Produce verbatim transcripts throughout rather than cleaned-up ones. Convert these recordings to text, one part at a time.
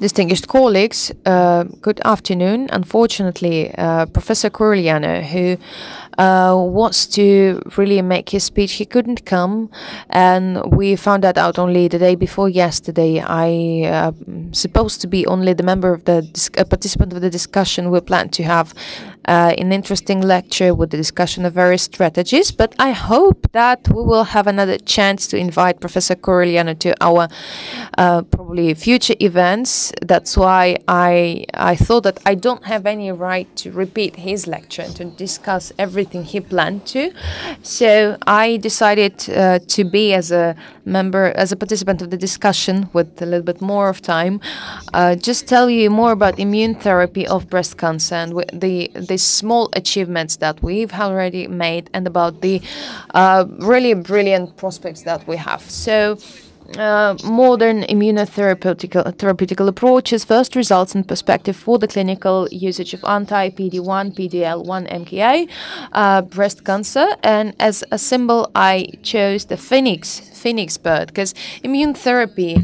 Distinguished colleagues, uh, good afternoon. Unfortunately, uh, Professor Corigliano, who uh, wants to really make his speech, he couldn't come, and we found that out only the day before yesterday. I uh, supposed to be only the member of the uh, participant of the discussion. We planned to have uh, an interesting lecture with the discussion of various strategies, but I hope that we will have another chance to invite Professor Corigliano to our uh, probably future events. That's why I I thought that I don't have any right to repeat his lecture and to discuss everything he planned to. So I decided uh, to be as a member, as a participant of the discussion with a little bit more of time, uh, just tell you more about immune therapy of breast cancer and the, the small achievements that we've already made and about the uh, really brilliant prospects that we have. So Uh, modern immunotherapeutic therapeutic approaches, first results and perspective for the clinical usage of anti-P D one, P D L one, M K A, uh, breast cancer. And as a symbol, I chose the phoenix, phoenix bird, because immune therapy,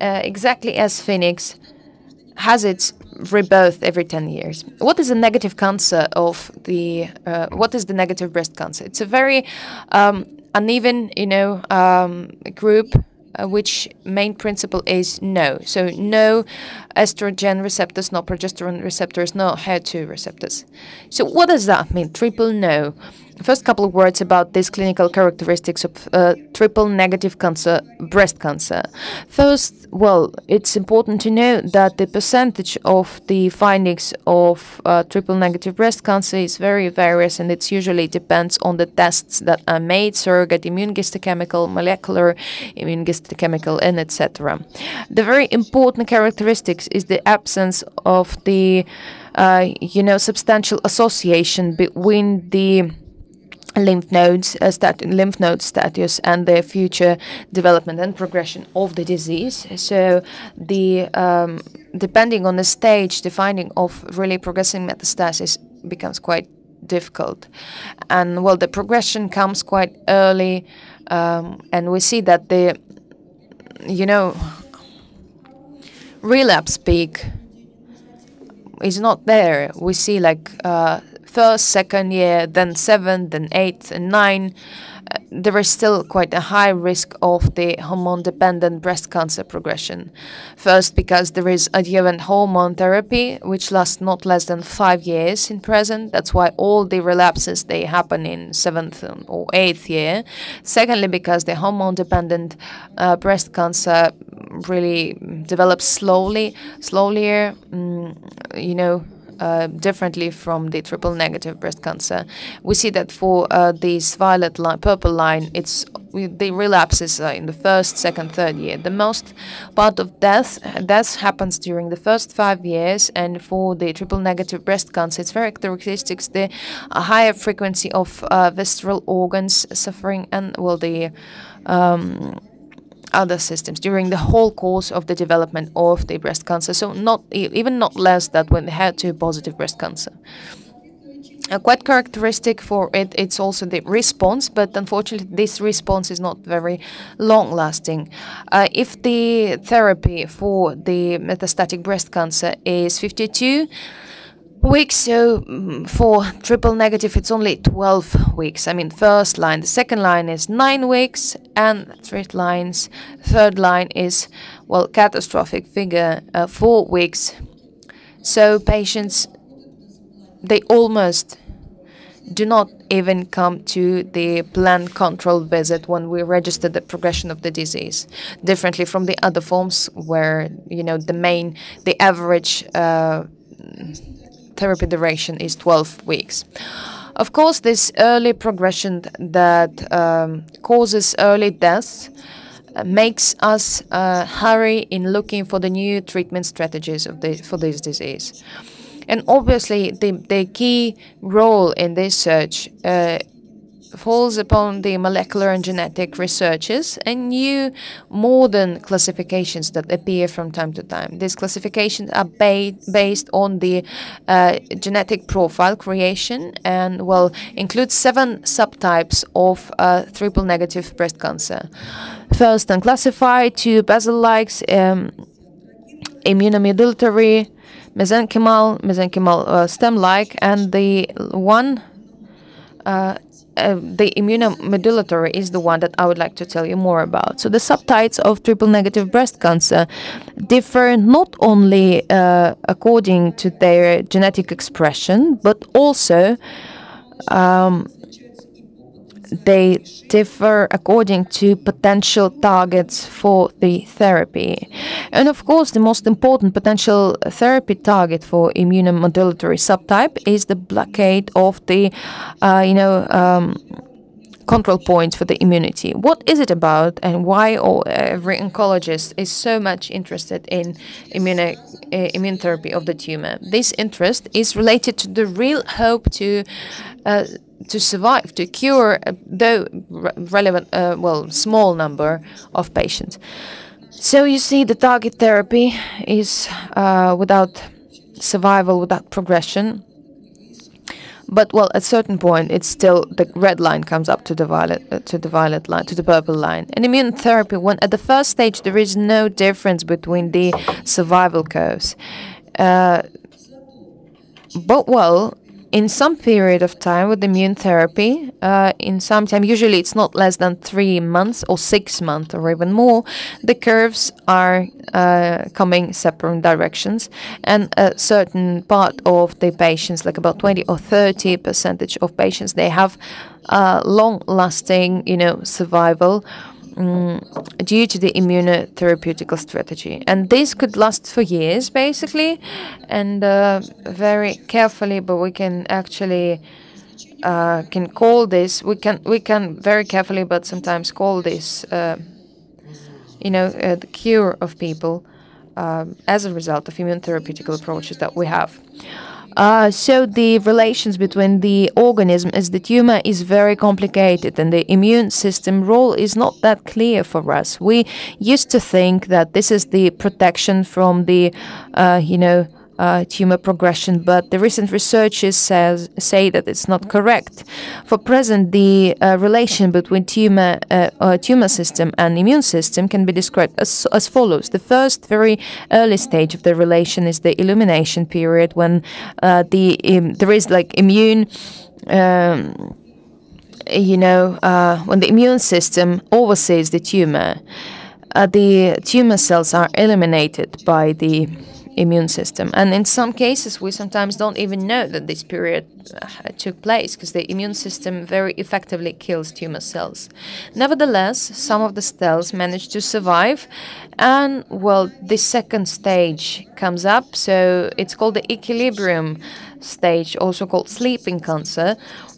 uh, exactly as phoenix, has its rebirth every ten years. What is the negative cancer of the, uh, what is the negative breast cancer? It's a very um, uneven, you know, um, group. Uh, which main principle is no. So no estrogen receptors, no progesterone receptors, no H E R two receptors. So what does that mean? Triple no. First couple of words about these clinical characteristics of uh, triple negative cancer, breast cancer. First, well, it's important to know that the percentage of the findings of uh, triple negative breast cancer is very various, and it usually depends on the tests that are made, surrogate immunohistochemical, molecular immunohistochemical, and et cetera. The very important characteristics is the absence of the, uh, you know, substantial association between the lymph nodes, uh, stat lymph node status and their future development and progression of the disease. So the um, depending on the stage, the finding of really progressing metastasis becomes quite difficult. And well, the progression comes quite early, um, and we see that the, you know, relapse peak is not there. We see like uh, first, second year, then seven, then eight, and nine, uh, there is still quite a high risk of the hormone-dependent breast cancer progression. First, because there is adjuvant hormone therapy, which lasts not less than five years in present. That's why all the relapses, they happen in seventh or eighth year. Secondly, because the hormone-dependent uh, breast cancer really develops slowly, slowlier, mm, you know, Uh, differently from the triple negative breast cancer. We see that for uh, this violet line, purple line, it's the relapses uh, in the first, second, third year. The most part of death, death happens during the first five years, and for the triple negative breast cancer, it's very characteristics, the higher frequency of uh, visceral organs suffering and, well, the um, other systems during the whole course of the development of the breast cancer, so not even not less than when they had H E R two positive breast cancer. Uh, quite characteristic for it, it's also the response, but unfortunately this response is not very long-lasting. Uh, if the therapy for the metastatic breast cancer is fifty-two weeks, so for triple negative it's only twelve weeks. I mean, first line, the second line is nine weeks, and three lines, third line is, well, catastrophic figure, uh, four weeks. So patients, they almost do not even come to the planned control visit when we register the progression of the disease, differently from the other forms where, you know, the main, the average uh, therapy duration is twelve weeks. Of course, this early progression that um, causes early death uh, makes us uh, hurry in looking for the new treatment strategies of the, for this disease. And obviously, the, the key role in this search uh, falls upon the molecular and genetic researches and new modern classifications that appear from time to time. These classifications are ba based on the uh, genetic profile creation and will include seven subtypes of uh, triple negative breast cancer. First, unclassified, two basal-like, um, immunomodulatory, mesenchymal, mesenchymal uh, stem-like, and the one, uh, uh, the immunomodulatory is the one that I would like to tell you more about. So the subtypes of triple-negative breast cancer differ not only uh, according to their genetic expression, but also um, they differ according to potential targets for the therapy. And of course, the most important potential therapy target for immunomodulatory subtype is the blockade of the, uh, you know, um, control points for the immunity. What is it about, and why all, every oncologist is so much interested in immune, uh, immune therapy of the tumor? This interest is related to the real hope to uh, to survive, to cure, uh, though relevant, uh, well, small number of patients. So you see, the target therapy is uh, without survival, without progression. But well, at certain point, it's still the red line comes up to the violet, uh, to the violet line, to the purple line. In immune therapy, when at the first stage, there is no difference between the survival curves. Uh, but well. In some period of time with immune therapy, uh, in some time, usually it's not less than three months or six months or even more, the curves are uh, coming separate directions, and a certain part of the patients, like about twenty or thirty percentage of patients, they have uh, long-lasting, you know, survival um, due to the immunotherapeutical strategy, and this could last for years basically. And uh, very carefully, but we can actually uh, can call this. We can we can very carefully, but sometimes call this, uh, you know, uh, the cure of people uh, as a result of immunotherapeutical approaches that we have. Uh, so the relations between the organism as the tumor is very complicated, and the immune system role is not that clear for us. We used to think that this is the protection from the, uh, you know, uh, tumor progression, but the recent researches says, say that it's not correct. For present, the uh, relation between tumor, uh, uh, tumor system and immune system can be described as, as follows. The first very early stage of the relation is the illumination period, when uh, the um, there is like immune, um, you know, uh, when the immune system oversees the tumor. Uh, the tumor cells are eliminated by the immune system, and in some cases we sometimes don't even know that this period uh, took place, because the immune system very effectively kills tumor cells. Nevertheless, some of the cells manage to survive, and well, the second stage comes up, so it's called the equilibrium stage, also called sleeping cancer.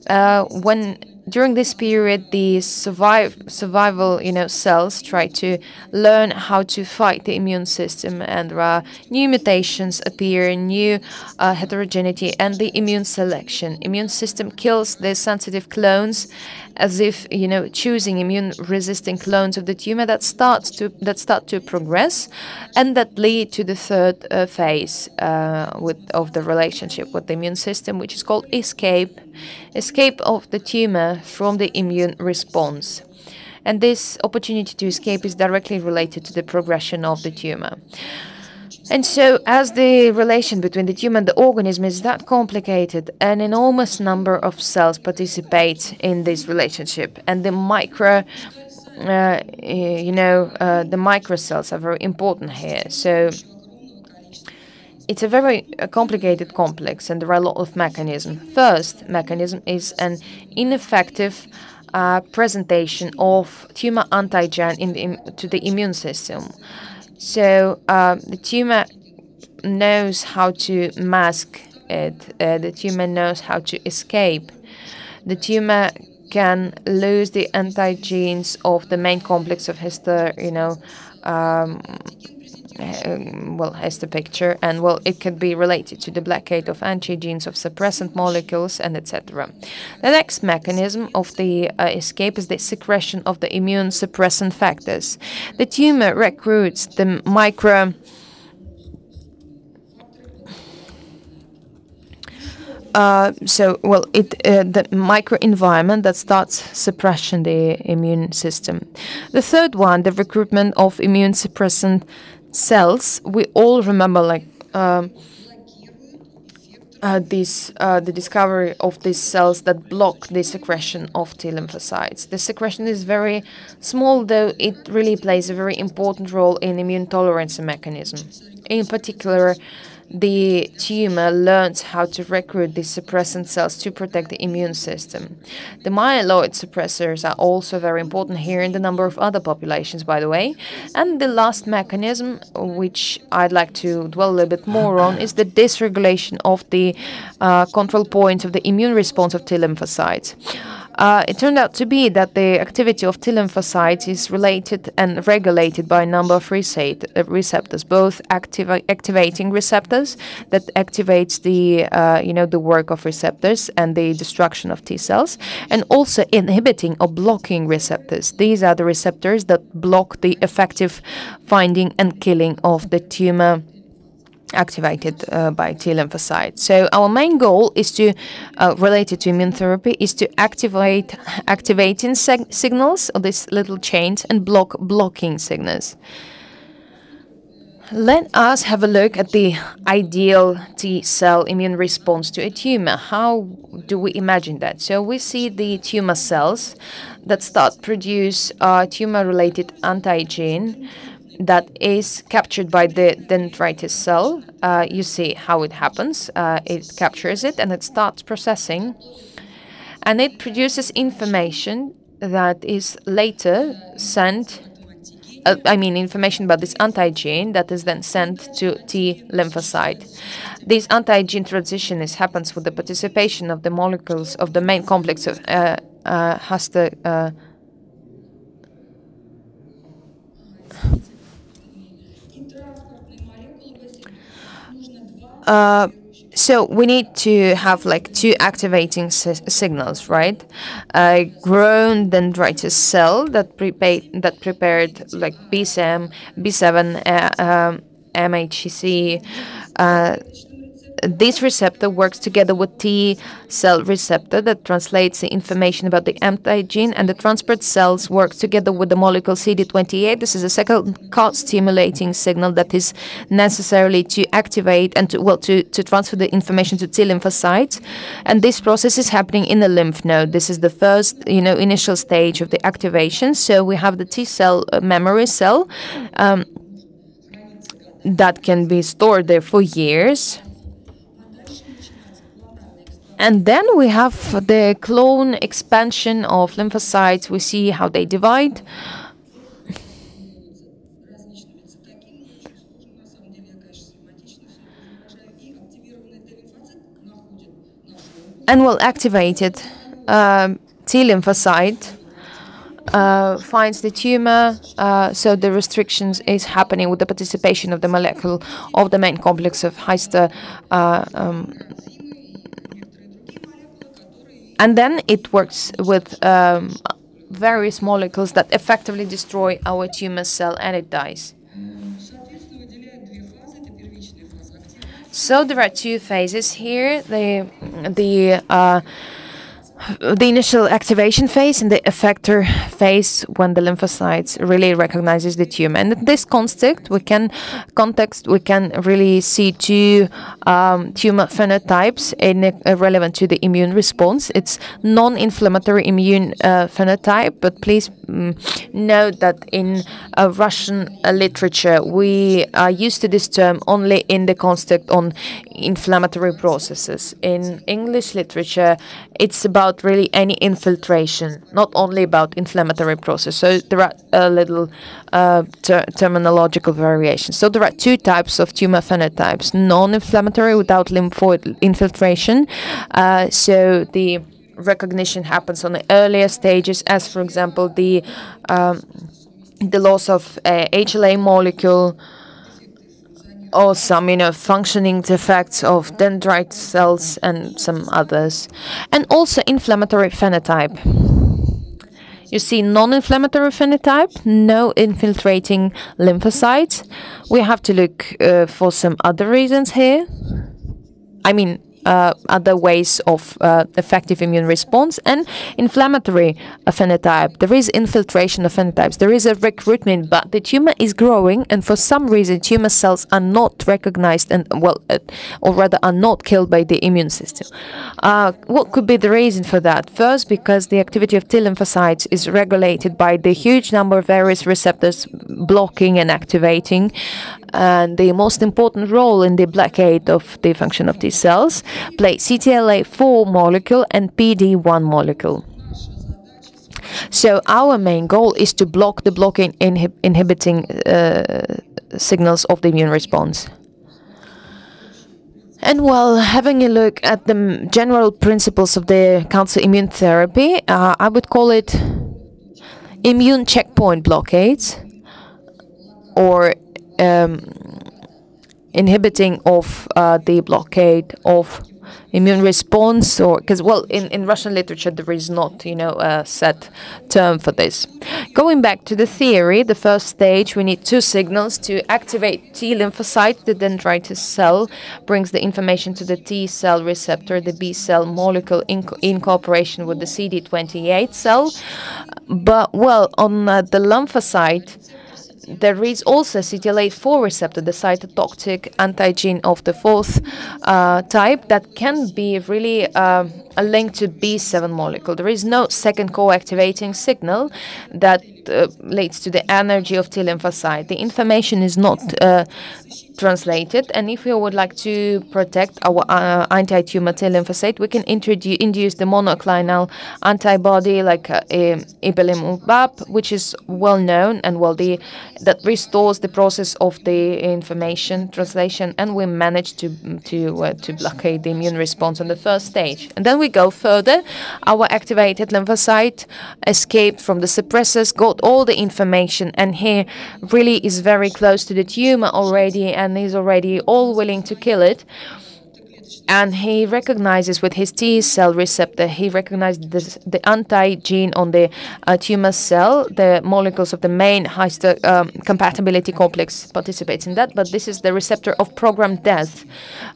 Uh, when during this period, the survive, survival, you know, cells try to learn how to fight the immune system, and there are new mutations appear, new uh, heterogeneity, and the immune selection. Immune system kills the sensitive clones, as if, you know, choosing immune-resistant clones of the tumor that starts to that start to progress, and that lead to the third uh, phase uh, with of the relationship with the immune system, which is called escape, escape of the tumor from the immune response. And this opportunity to escape is directly related to the progression of the tumor. And so, as the relation between the tumor and the organism is that complicated, an enormous number of cells participate in this relationship, and the micro, uh, you know, uh, the microcells are very important here. So it's a very uh, complicated complex, and there are a lot of mechanisms. First mechanism is an ineffective uh, presentation of tumor antigen in the im to the immune system. So uh, the tumor knows how to mask it. Uh, the tumor knows how to escape. The tumor can lose the antigens of the main complex of histo, you know, um, uh, well, histo picture, and well, it can be related to the blockade of antigens of suppressant molecules, and et cetera. The next mechanism of the uh, escape is the secretion of the immune suppressant factors. The tumor recruits the micro Uh, so, well, it uh, the microenvironment that starts suppressing the immune system. The third one, the recruitment of immune suppressant cells, we all remember like uh, uh, this, uh, the discovery of these cells that block the secretion of T lymphocytes. The secretion is very small, though it really plays a very important role in immune tolerance mechanism. In particular, the tumor learns how to recruit the suppressant cells to protect the immune system. The myeloid suppressors are also very important here in the number of other populations, by the way. And the last mechanism, which I'd like to dwell a little bit more on, is the dysregulation of the uh, control points of the immune response of T lymphocytes. Uh, it turned out to be that the activity of T lymphocytes is related and regulated by a number of receptors, both active activating receptors that activates the uh, you know the work of receptors and the destruction of T cells, and also inhibiting or blocking receptors. These are the receptors that block the effective finding and killing of the tumor activated uh, by T lymphocytes. So our main goal is to, uh, related to immune therapy, is to activate activating signals, or these little chains, and block blocking signals. Let us have a look at the ideal T cell immune response to a tumor. How do we imagine that? So we see the tumor cells that start produce uh, tumor-related antigen that is captured by the dendritic cell. Uh, you see how it happens. Uh, it captures it and it starts processing. And it produces information that is later sent, uh, I mean information about this antigen that is then sent to T lymphocyte. This antigen transition is, happens with the participation of the molecules of the main complex of uh, uh, HER two. Uh, Uh, so we need to have like two activating s signals, right? A grown dendritic cell that prepared that prepared like B S M, B seven, uh, um, M H C C. Uh, this receptor works together with T cell receptor that translates the information about the antigen, and the transport cells work together with the molecule C D twenty-eight. This is a second co-stimulating signal that is necessarily to activate and to, well, to, to transfer the information to T lymphocytes. And this process is happening in the lymph node. This is the first, you know, initial stage of the activation. So we have the T cell uh, memory cell um, that can be stored there for years. And then we have the clone expansion of lymphocytes. We see how they divide. And well, activated um, T lymphocyte uh, finds the tumor. Uh, so the restrictions is happening with the participation of the molecule of the main complex of HER two. Uh, um, And then it works with um, various molecules that effectively destroy our tumor cell, and it dies. So there are two phases here: the the uh, the initial activation phase and the effector phase, when the lymphocytes really recognizes the tumor. And in this context, we can context we can really see two um, tumor phenotypes in, uh, relevant to the immune response. It's non-inflammatory immune uh, phenotype, but please um, note that in uh, Russian uh, literature we are used to this term only in the context on inflammatory processes. In English literature, it's about really any infiltration, not only about inflammatory process. So there are a little uh, ter terminological variations. So there are two types of tumor phenotypes: non-inflammatory without lymphoid infiltration. Uh, so the recognition happens on the earlier stages, as for example the um, the loss of uh, H L A molecule, or some, you know, functioning defects of dendrite cells and some others. And also inflammatory phenotype. You see non-inflammatory phenotype, no infiltrating lymphocytes. We have to look uh, for some other reasons here. I mean, uh, other ways of uh, effective immune response, and inflammatory phenotype. There is infiltration of phenotypes. There is a recruitment, but the tumor is growing, and for some reason, tumor cells are not recognized and, well, uh, or rather are not killed by the immune system. Uh, what could be the reason for that? First, because the activity of T lymphocytes is regulated by the huge number of various receptors blocking and activating, and the most important role in the blockade of the function of these cells play C T L A four molecule and P D one molecule. So our main goal is to block the blocking inhib inhibiting uh, signals of the immune response. And while having a look at the general principles of the cancer immune therapy, uh, I would call it immune checkpoint blockades, or um, inhibiting of uh, the blockade of immune response, or because, well, in, in Russian literature there is not, you know, a set term for this. Going back to the theory, the first stage, we need two signals to activate T lymphocyte. The dendritic cell brings the information to the T cell receptor, the B cell molecule, in, co in cooperation with the C D twenty-eight cell. But, well, on uh, the lymphocyte, there is also C T L A four receptor, the cytotoxic antigen of the fourth uh, type, that can be really uh, a link to B seven molecule. There is no second co-activating signal that uh, leads to the energy of T lymphocyte. The information is not uh, translated, and if we would like to protect our uh, anti-tumor T lymphocyte, we can introduce induce the monoclonal antibody like uh, ipilimumab, which is well known, and well the that restores the process of the information translation, and we manage to to uh, to blockade the immune response on the first stage. And then we go further. Our activated lymphocyte escaped from the suppressors, got all the information, and here really is very close to the tumor already, and is already all willing to kill it. And he recognizes with his T cell receptor, he recognizes this, the anti-gene on the uh, tumor cell. The molecules of the main histocompatibility um, complex participates in that, but this is the receptor of programmed death.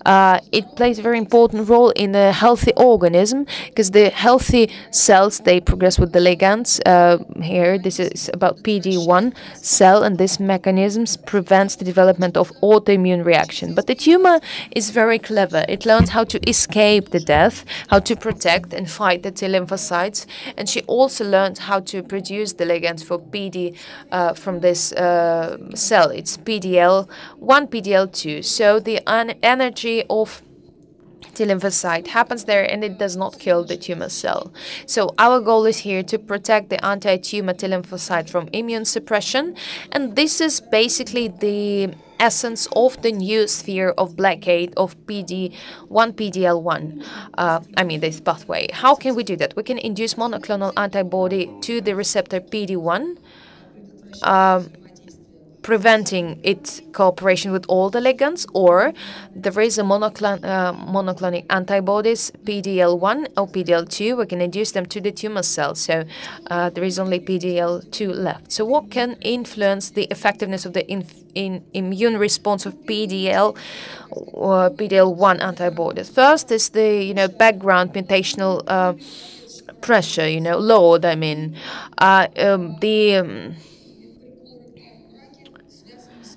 Uh, it plays a very important role in a healthy organism, because the healthy cells, they progress with the ligands. Uh, here, this is about P D one cell, and this mechanism prevents the development of autoimmune reaction. But the tumor is very clever. It learns how to escape the death, how to protect and fight the T lymphocytes, and she also learned how to produce the ligands for P D uh, from this uh, cell. It's P D L one, P D L two. So the energy of T lymphocyte happens there, and it does not kill the tumor cell. So our goal is here to protect the anti-tumor T lymphocyte from immune suppression, and this is basically the essence of the new sphere of blockade of P D one, P D L one. Uh, I mean this pathway. How can we do that? We can induce monoclonal antibody to the receptor P D one, uh, preventing its cooperation with all the ligands, or there is a monoclon uh, monoclonic antibodies P D L one or P D L two. We can induce them to the tumor cell, so uh, there is only P D L two left. So what can influence the effectiveness of the inf in immune response of P D L or P D L one antibodies? First is the you know background mutational uh, pressure, you know load. I mean uh, um, the um,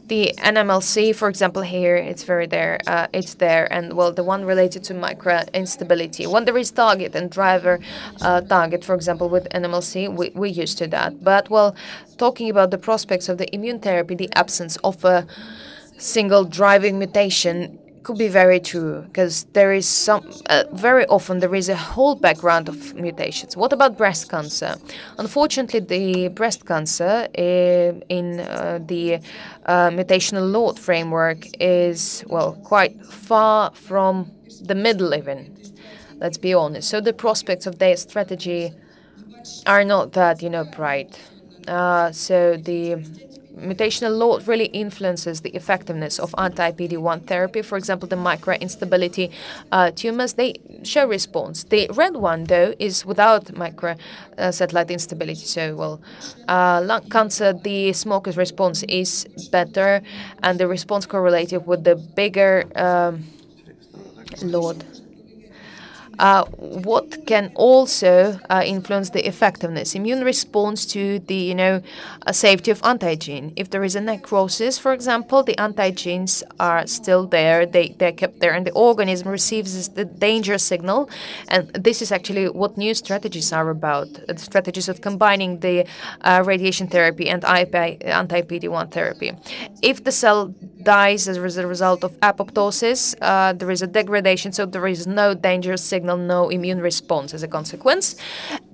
The N M L C, for example, here it's very there, uh, it's there, and well, the one related to micro instability. When there is target and driver uh, target, for example, with N M L C, we, we're used to that. But well, talking about the prospects of the immune therapy, the absence of a single driving mutation could be very true, because there is some uh, very often there is a whole background of mutations. What about breast cancer? Unfortunately, the breast cancer uh, in uh, the uh, mutational load framework is well quite far from the middle even. Let's be honest. So the prospects of their strategy are not that you know bright. Uh, so the mutational load really influences the effectiveness of anti-P D one therapy. For example, the microinstability uh, tumors, they show response. The red one, though, is without microsatellite uh, instability. So, well, uh, lung cancer, the smoker's response is better, and the response correlated with the bigger um, load. uh, what can also uh, influence the effectiveness? Immune response to the, you know, uh, safety of antigen. If there is a necrosis, for example, the antigens are still there. They, they're kept there, and the organism receives the danger signal. And this is actually what new strategies are about, the strategies of combining the uh, radiation therapy and anti-P D one therapy. If the cell dies as a result of apoptosis, uh, there is a degradation, so there is no danger signal, no immune response as a consequence.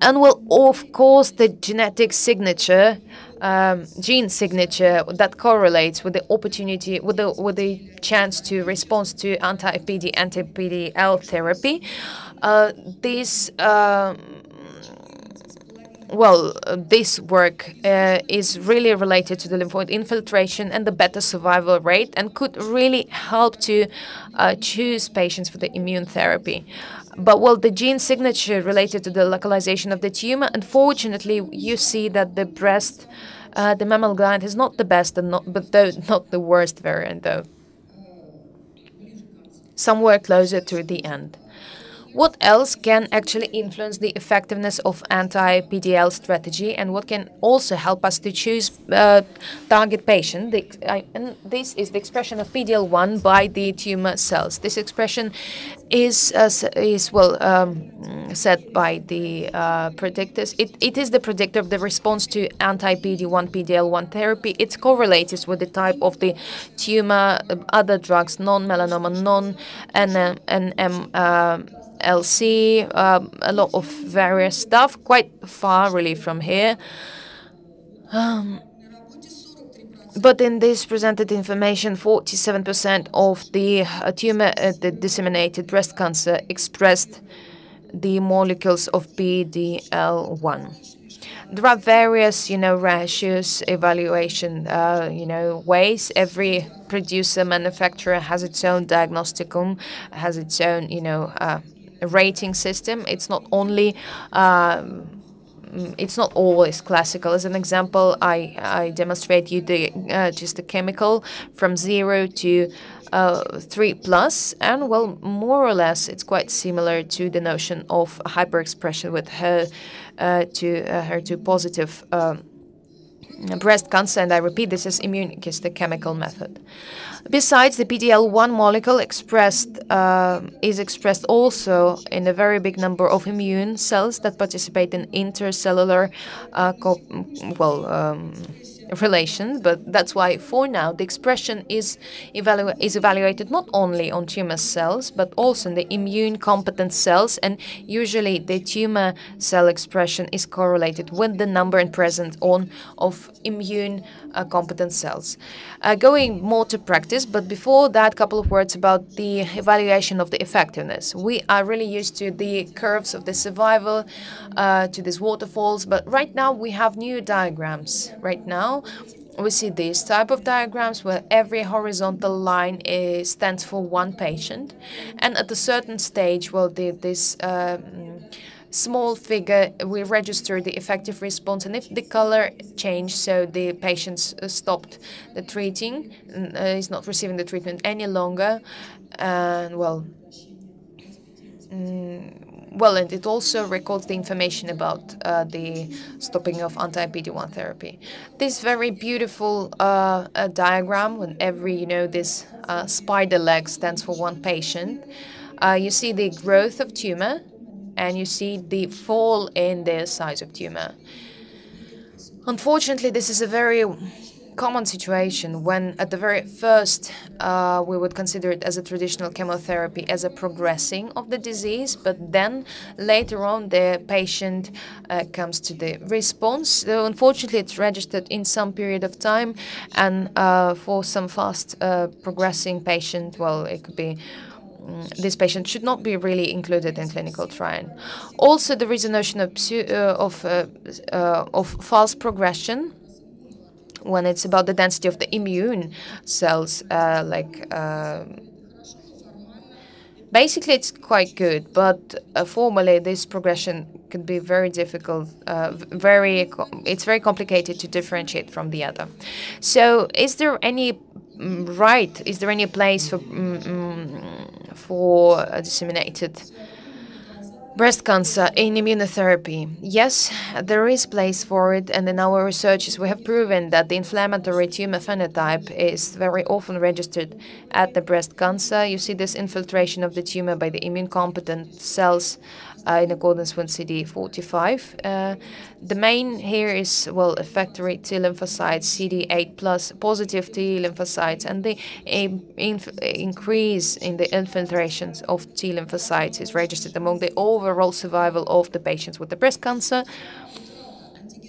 And well, of course, the genetic signature, um, gene signature that correlates with the opportunity, with the with the chance to respond to anti-P D, anti-P D L therapy. Uh, this. Uh, Well, uh, this work uh, is really related to the lymphoid infiltration and the better survival rate, and could really help to uh, choose patients for the immune therapy. But, well, the gene signature related to the localization of the tumor, unfortunately, you see that the breast, uh, the mammal gland is not the best, and not, but though, not the worst variant, though. Somewhere closer to the end. What else can actually influence the effectiveness of anti-P D L strategy, and what can also help us to choose uh, target patient? The, I, and this is the expression of P D L one by the tumor cells. This expression is uh, is well um, set by the uh, predictors. It, it is the predictor of the response to anti-P D one, P D L one therapy. It's correlated with the type of the tumor, other drugs, non-melanoma, non-N M. Uh, L C, um, a lot of various stuff, quite far really from here. Um, but in this presented information, forty-seven percent of the uh, tumor at the disseminated breast cancer expressed the molecules of P D L one. There are various, you know, ratios, evaluation, uh, you know, ways. Every producer, manufacturer has its own diagnosticum, has its own, you know, uh, rating system. It's not only um, it's not always classical. As an example, I I demonstrate you the uh, just the chemical from zero to uh, three plus, and well, more or less, it's quite similar to the notion of hyperexpression with her uh, to uh, H E R two positive um, breast cancer. And I repeat, this is immunohistochemical method. Besides, the P D L one molecule expressed uh, is expressed also in a very big number of immune cells that participate in intercellular uh, co well um, relations. But that's why for now the expression is evalu is evaluated not only on tumor cells but also in the immune competent cells, and usually the tumor cell expression is correlated with the number and presence on of immune uh, competent cells. Uh, going more to practice. But before that, a couple of words about the evaluation of the effectiveness. We are really used to the curves of the survival, uh, to these waterfalls, but right now we have new diagrams. Right now we see these type of diagrams where every horizontal line is, stands for one patient, and at a certain stage, well, the, this uh, small figure, we register the effective response, and if the color changed, so the patients stopped the treating, uh, is not receiving the treatment any longer, and well, mm, well, and it also records the information about uh, the stopping of anti-P D one therapy. This very beautiful uh, uh, diagram, when every, you know, this uh, spider leg stands for one patient, uh, you see the growth of tumor, and you see the fall in the size of tumor. Unfortunately, this is a very common situation when at the very first uh, we would consider it as a traditional chemotherapy as a progressing of the disease, but then later on the patient uh, comes to the response. So unfortunately, it's registered in some period of time, and uh, for some fast uh, progressing patient, well, it could be this patient should not be really included in clinical trial. Also, there is a notion of uh, of, uh, uh, of false progression when it's about the density of the immune cells. Uh, like uh, basically, it's quite good, but uh, formally, this progression could be very difficult. Uh, very, it's very complicated to differentiate from the other. So, is there any right? Is there any place for? Mm, mm, for uh, disseminated Breast cancer in immunotherapy. Yes, there is place for it, and in our researches we have proven that the inflammatory tumor phenotype is very often registered at the breast cancer. You see this infiltration of the tumor by the immune competent cells uh, in accordance with C D forty-five. Uh, the main here is, well, effectory T lymphocytes, C D eight plus positive T lymphocytes, and the increase in the infiltrations of T lymphocytes is registered among the over overall survival of the patients with the breast cancer,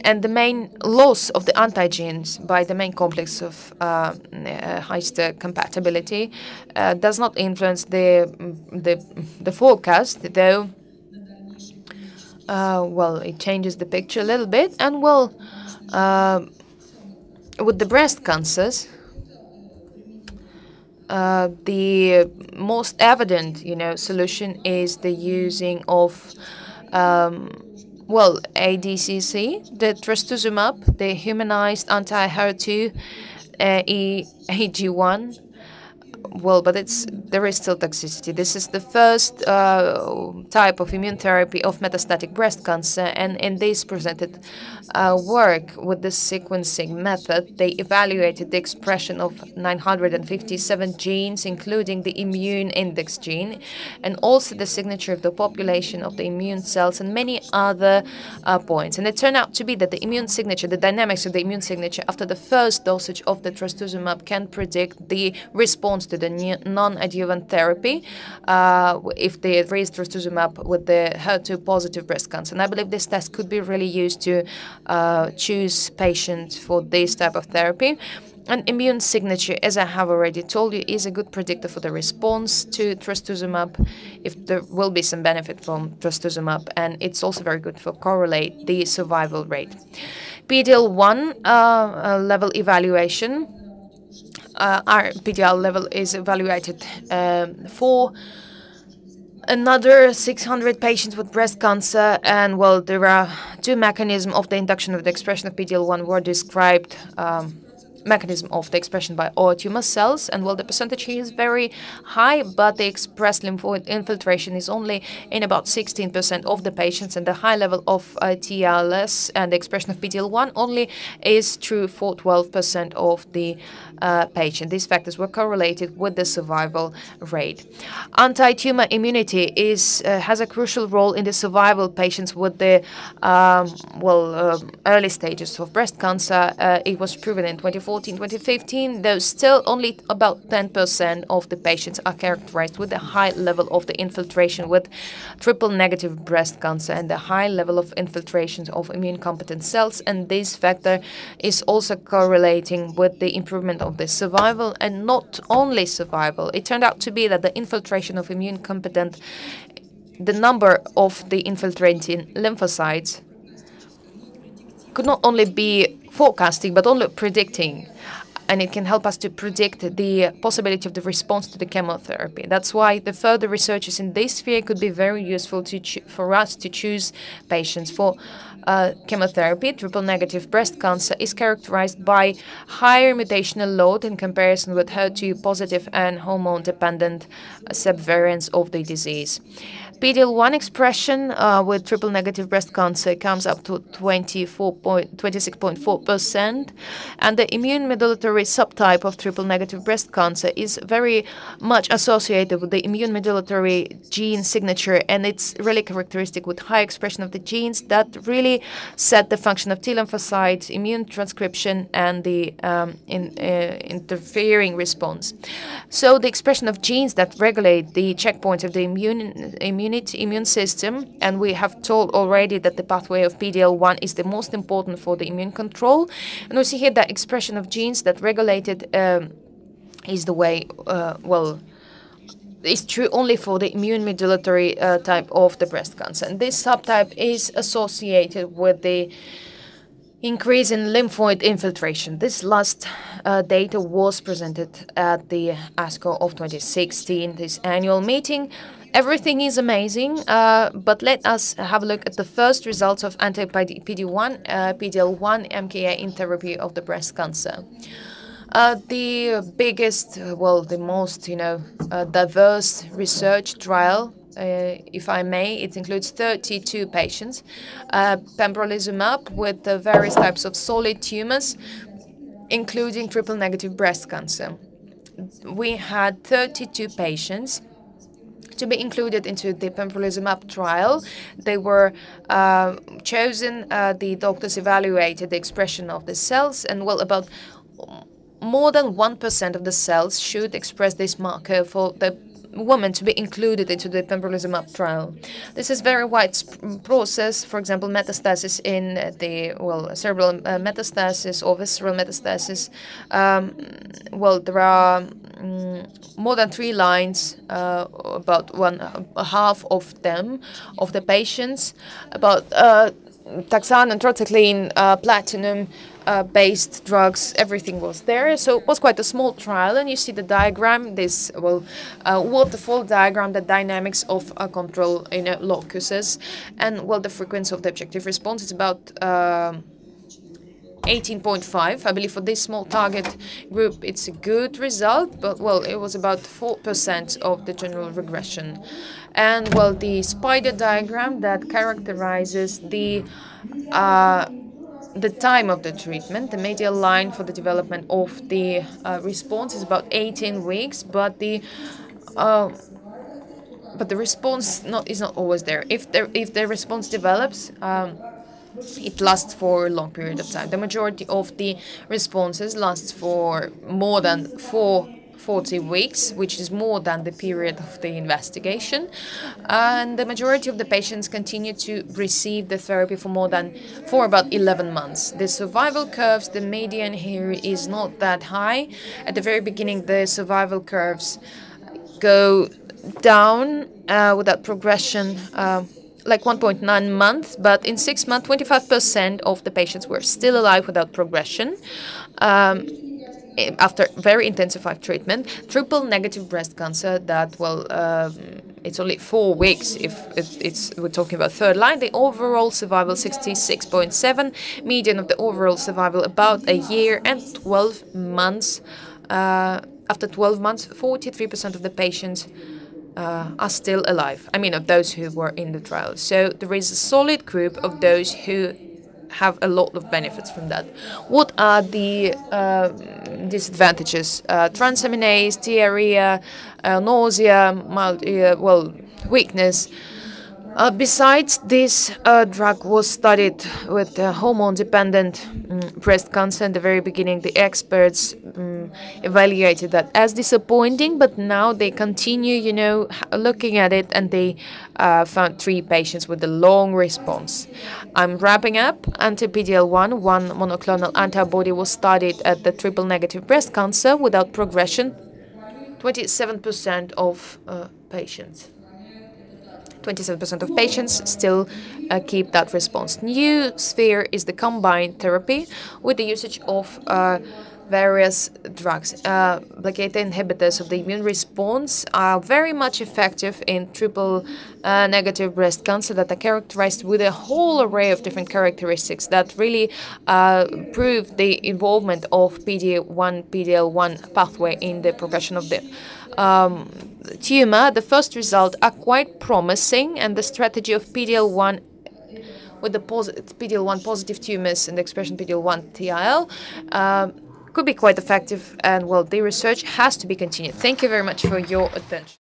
and the main loss of the antigens by the main complex of uh, H E R two compatibility uh, does not influence the the, the forecast, though. Uh, well, it changes the picture a little bit, and well, uh, with the breast cancers. Uh, the most evident, you know, solution is the using of, um, well, A D C C, the trastuzumab, the humanized anti-H E R two, uh, E G one. Well, but it's there is still toxicity. This is the first uh, type of immune therapy of metastatic breast cancer, and in this presented uh, work with the sequencing method, they evaluated the expression of nine hundred fifty-seven genes, including the immune index gene, and also the signature of the population of the immune cells and many other uh, points. And it turned out to be that the immune signature, the dynamics of the immune signature after the first dosage of the trastuzumab can predict the response to the non-adjuvant therapy uh, if they raise trastuzumab with the H E R two positive breast cancer. And I believe this test could be really used to uh, choose patients for this type of therapy. And immune signature, as I have already told you, is a good predictor for the response to trastuzumab, if there will be some benefit from trastuzumab. And it's also very good for correlate the survival rate. P D-L one uh, uh, level evaluation. Uh, our P D L level is evaluated um, for another six hundred patients with breast cancer, and well, there are two mechanisms of the induction of the expression of P D L one were described. Um, mechanism of the expression by all tumor cells, and well, the percentage here is very high, but the expressed lymphoid infiltration is only in about sixteen percent of the patients, and the high level of uh, T L S and the expression of P D L one only is true for twelve percent of the uh, patient. These factors were correlated with the survival rate. Anti-tumor immunity is uh, has a crucial role in the survival patients with the um, well uh, early stages of breast cancer. Uh, it was proven in twenty fourteen, twenty fifteen, though still only about ten percent of the patients are characterized with a high level of the infiltration with triple negative breast cancer and the high level of infiltrations of immune competent cells, and this factor is also correlating with the improvement of the survival, and not only survival. It turned out to be that the infiltration of immune competent, the number of the infiltrating lymphocytes could not only be forecasting, but only predicting, and it can help us to predict the possibility of the response to the chemotherapy. That's why the further researches in this sphere could be very useful to for us to choose patients for uh, chemotherapy. Triple-negative breast cancer is characterized by higher mutational load in comparison with H E R two positive and hormone-dependent subvariants of the disease. P D-L one expression uh, with triple-negative breast cancer comes up to twenty-six point four percent, and the immune modulatory subtype of triple-negative breast cancer is very much associated with the immune modulatory gene signature, and it's really characteristic with high expression of the genes that really set the function of T lymphocytes, immune transcription, and the um, in, uh, interfering response. So the expression of genes that regulate the checkpoints of the immune immune immune system, and we have told already that the pathway of P D L one is the most important for the immune control, and we see here that expression of genes that regulated um, is the way, uh, well, is true only for the immune modulatory uh, type of the breast cancer, and this subtype is associated with the increase in lymphoid infiltration. This last uh, data was presented at the ASCO of twenty sixteen, this annual meeting. Everything is amazing, uh, but let us have a look at the first results of anti-P D one, uh, P D L one M K A in therapy of the breast cancer. Uh, the biggest, well, the most, you know, uh, diverse research trial uh, if I may, it includes thirty-two patients. Uh, pembrolizumab with the various types of solid tumors, including triple-negative breast cancer. We had thirty-two patients to be included into the pembrolizumab trial. They were uh, chosen, uh, the doctors evaluated the expression of the cells, and well, about more than one percent of the cells should express this marker for the women to be included into the pembrolizumab trial. This is very wide process. For example, metastasis in the well cerebral uh, metastasis or visceral metastasis. Um, well, there are um, more than three lines. Uh, about one uh, half of them of the patients. About uh, taxane and troxycline, uh, platinum. Uh, based drugs, everything was there. So it was quite a small trial, and you see the diagram, this well uh, waterfall diagram, the dynamics of uh, control in uh, locuses, and well the frequency of the objective response is about uh, eighteen point five. I believe for this small target group it's a good result, but well it was about four percent of the general regression. And well the spider diagram that characterizes the uh, the time of the treatment, the median line for the development of the uh, response is about eighteen weeks, but the uh, but the response not is not always there. If the if the response develops, um, it lasts for a long period of time. The majority of the responses lasts for more than four. forty weeks, which is more than the period of the investigation, and the majority of the patients continue to receive the therapy for more than for about eleven months. The survival curves, the median here is not that high. At the very beginning, the survival curves go down uh, without progression, uh, like one point nine months, but in six months, twenty-five percent of the patients were still alive without progression. Um, After very intensified treatment, triple-negative breast cancer. That well, um, it's only four weeks. If it, it's we're talking about third line, the overall survival sixty-six point seven, median of the overall survival about a year and twelve months. Uh, after twelve months, forty-three percent of the patients uh, are still alive. I mean, of those who were in the trial. So there is a solid group of those who have a lot of benefits from that. What are the uh, disadvantages? Uh, transaminase, diarrhea, uh, nausea, mild, uh, well, weakness. Uh, besides, this uh, drug was studied with uh, hormone-dependent um, breast cancer. In the very beginning, the experts um, evaluated that as disappointing, but now they continue, you know, looking at it, and they uh, found three patients with a long response. I'm wrapping up. Anti-P D-L one, one monoclonal antibody, was studied at the triple-negative breast cancer without progression, twenty-seven percent of uh, patients. twenty-seven percent of patients still uh, keep that response. New sphere is the combined therapy with the usage of uh, various drugs. Uh, Blockade inhibitors of the immune response are very much effective in triple uh, negative breast cancer that are characterized with a whole array of different characteristics that really uh, prove the involvement of P D one, P D L one pathway in the progression of the um, tumor. The first results are quite promising, and the strategy of P D L one with the P D L one positive tumors and the expression P D L one T I L uh, could be quite effective, and well, the research has to be continued. Thank you very much for your attention.